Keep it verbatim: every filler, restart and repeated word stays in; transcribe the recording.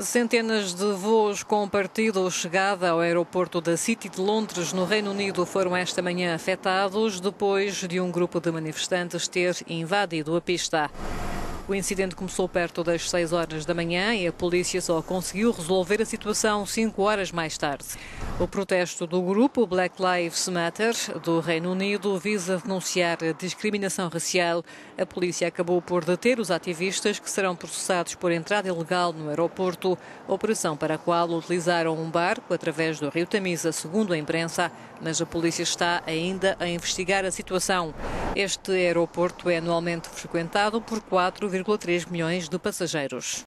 Centenas de voos com partida ou chegada ao aeroporto da City de Londres, no Reino Unido, foram esta manhã afetados depois de um grupo de manifestantes ter invadido a pista. O incidente começou perto das seis horas da manhã e a polícia só conseguiu resolver a situação cinco horas mais tarde. O protesto do grupo Black Lives Matter do Reino Unido visa denunciar a discriminação racial. A polícia acabou por deter os ativistas, que serão processados por entrada ilegal no aeroporto, operação para a qual utilizaram um barco através do Rio Tamisa, segundo a imprensa, mas a polícia está ainda a investigar a situação. Este aeroporto é anualmente frequentado por quatro vírgula três milhões de passageiros.